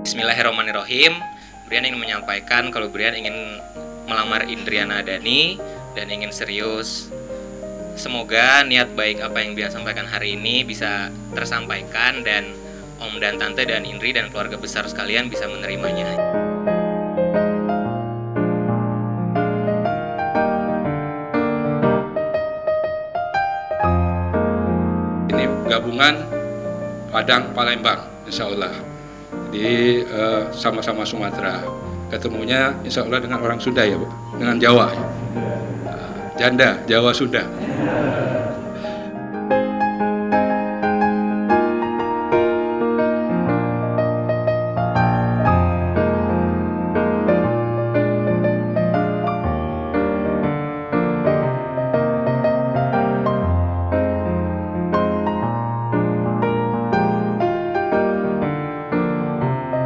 Bismillahirrahmanirrahim. Bryan ingin menyampaikan kalau Bryan ingin melamar Indriana Dani dan ingin serius. Semoga niat baik apa yang Bryan sampaikan hari ini bisa tersampaikan dan Om dan Tante dan Indri dan keluarga besar sekalian bisa menerimanya. Ini gabungan Padang Palembang, insya Allah. Di sama-sama Sumatera, ketemunya insya Allah dengan orang Sunda ya Bu, dengan Jawa ya. Janda Jawa Sunda.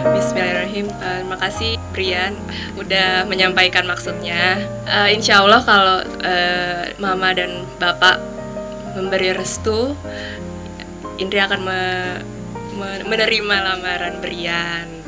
Bismillahirrahmanirrahim. Terima kasih Bryan udah menyampaikan maksudnya. Insya Allah kalau Mama dan Bapak memberi restu, Indri akan menerima lamaran Bryan.